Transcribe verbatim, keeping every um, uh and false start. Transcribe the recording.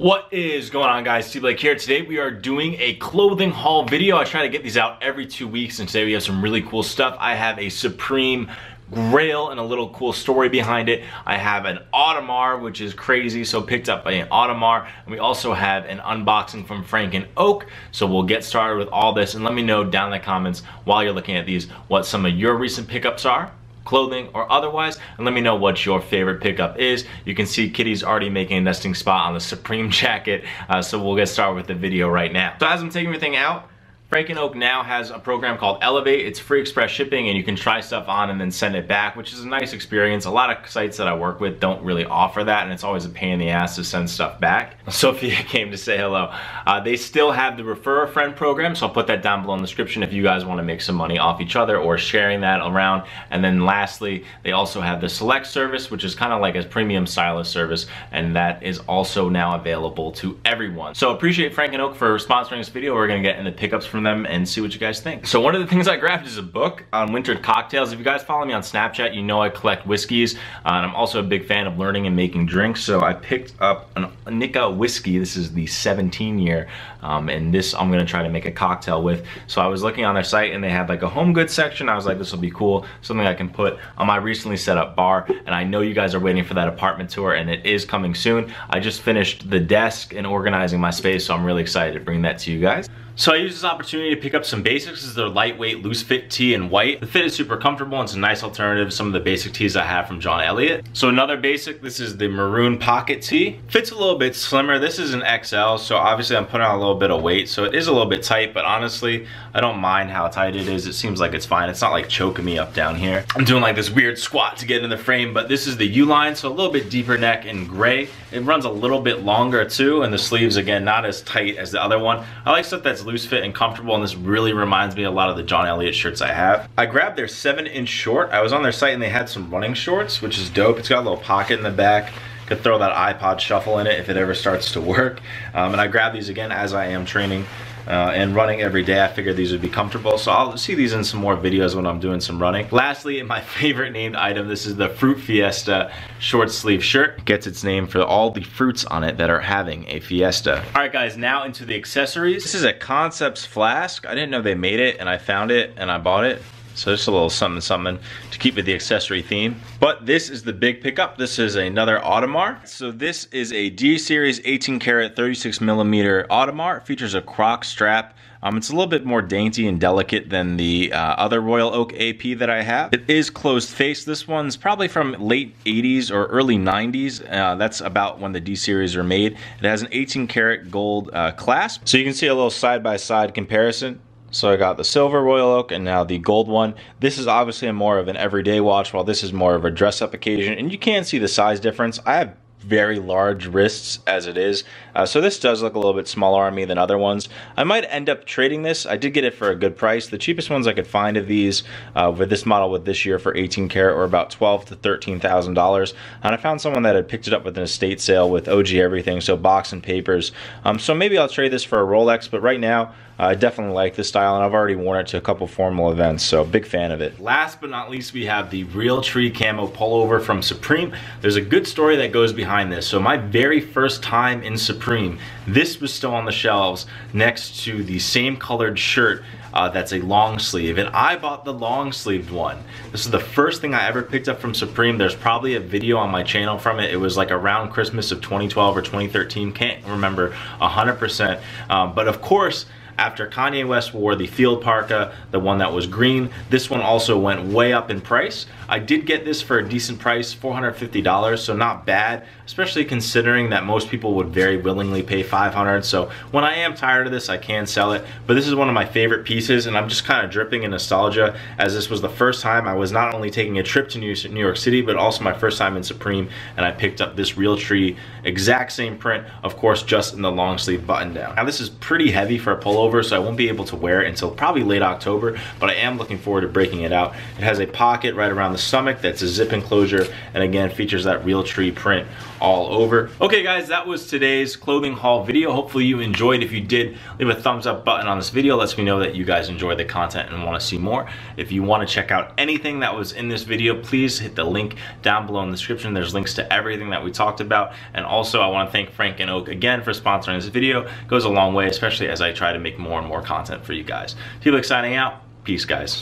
What is going on, guys? T Blake here. Today we are doing a clothing haul video. I try to get these out every two weeks and today we have some really cool stuff. I have a Supreme grail and a little cool story behind it. I have an Audemars, which is crazy, so picked up an Audemars. And we also have an unboxing from Frank and Oak. So we'll get started with all this and let me know down in the comments while you're looking at these what some of your recent pickups are, clothing or otherwise, and let me know what your favorite pickup is. You can see Kitty's already making a nesting spot on the Supreme jacket, uh, so we'll get started with the video right now. So as I'm taking everything out, Frank and Oak now has a program called Elevate. It's free express shipping and you can try stuff on and then send it back, which is a nice experience. A lot of sites that I work with don't really offer that and it's always a pain in the ass to send stuff back. Sophia came to say hello. Uh, they still have the Refer a Friend program, so I'll put that down below in the description if you guys wanna make some money off each other or sharing that around. And then lastly, they also have the Select service, which is kinda like a premium stylist service, and that is also now available to everyone. So appreciate Frank and Oak for sponsoring this video. We're gonna get into pickups from them and see what you guys think. So one of the things I grabbed is a book on wintered cocktails. If you guys follow me on Snapchat, you know I collect whiskeys, uh, and I'm also a big fan of learning and making drinks, so I picked up an, a Nikka Whiskey. This is the seventeen year, um, and this I'm gonna try to make a cocktail with. So I was looking on their site and they had like a home goods section. I was like, this will be cool, something I can put on my recently set up bar, and I know you guys are waiting for that apartment tour and it is coming soon. I just finished the desk and organizing my space, so I'm really excited to bring that to you guys. So I used this opportunity to pick up some basics. This is their lightweight loose fit tee in white. The fit is super comfortable and it's a nice alternative to some of the basic tees I have from John Elliott. So another basic, this is the maroon pocket tee. Fits a little bit slimmer. This is an X L, so obviously I'm putting on a little bit of weight, so it is a little bit tight, but honestly, I don't mind how tight it is. It seems like it's fine. It's not like choking me up down here. I'm doing like this weird squat to get in the frame, but this is the U-line, so a little bit deeper neck in gray. It runs a little bit longer too, and the sleeves, again, not as tight as the other one. I like stuff that's loose fit and comfortable, and this really reminds me a lot of the John Elliott shirts I have. I grabbed their seven inch short. I was on their site and they had some running shorts, which is dope. It's got a little pocket in the back. Could throw that iPod shuffle in it if it ever starts to work. Um, and I grabbed these again as I am training Uh, and running every day. I figured these would be comfortable, so I'll see these in some more videos when I'm doing some running. Lastly, my favorite named item, this is the Fruit Fiesta short sleeve shirt. It gets its name for all the fruits on it that are having a fiesta. All right, guys, now into the accessories. This is a Concepts flask. I didn't know they made it, and I found it, and I bought it. So just a little something something to keep with the accessory theme. But this is the big pickup. This is another Audemars. So this is a D-Series eighteen karat thirty-six millimeter Audemars. It features a croc strap. Um, it's a little bit more dainty and delicate than the uh, other Royal Oak A P that I have. It is closed face. This one's probably from late eighties or early nineties. Uh, that's about when the D-Series are made. It has an eighteen karat gold uh, clasp. So you can see a little side-by-side comparison. So I got the silver Royal Oak and now the gold one. This is obviously a more of an everyday watch, while this is more of a dress-up occasion, and you can see the size difference. I have very large wrists as it is, uh, so this does look a little bit smaller on me than other ones. I might end up trading this. I did get it for a good price. The cheapest ones I could find of these uh, with this model with this year for eighteen karat or about twelve to thirteen thousand dollars, and I found someone that had picked it up with an estate sale with O G everything, so box and papers. Um, so maybe I'll trade this for a Rolex, but right now I definitely like this style, and I've already worn it to a couple formal events, so big fan of it. Last but not least, we have the Realtree camo pullover from Supreme. There's a good story that goes behind this. So my very first time in Supreme, this was still on the shelves next to the same colored shirt uh, that's a long sleeve, and I bought the long sleeved one. This is the first thing I ever picked up from Supreme. There's probably a video on my channel from it. It was like around Christmas of twenty twelve or twenty thirteen, can't remember one hundred percent, um, but of course, after Kanye West wore the field parka, the one that was green, this one also went way up in price. I did get this for a decent price, four hundred fifty dollars, so not bad, especially considering that most people would very willingly pay five hundred dollars. So when I am tired of this, I can sell it, but this is one of my favorite pieces, and I'm just kind of dripping in nostalgia, as this was the first time I was not only taking a trip to New York City, but also my first time in Supreme, and I picked up this Realtree exact same print, of course, just in the long sleeve button down. Now this is pretty heavy for a pullover, so I won't be able to wear it until probably late October, but I am looking forward to breaking it out. It has a pocket right around the stomach that's a zip enclosure, and again features that Realtree print all over. Okay guys, that was today's clothing haul video. Hopefully you enjoyed. If you did, leave a thumbs up button on this video. It lets me know that you guys enjoyed the content and want to see more. If you want to check out anything that was in this video, please hit the link down below in the description. There's links to everything that we talked about. And also I want to thank Frank and Oak again for sponsoring this video. It goes a long way, especially as I try to make more and more content for you guys. T Blake signing out. Peace guys.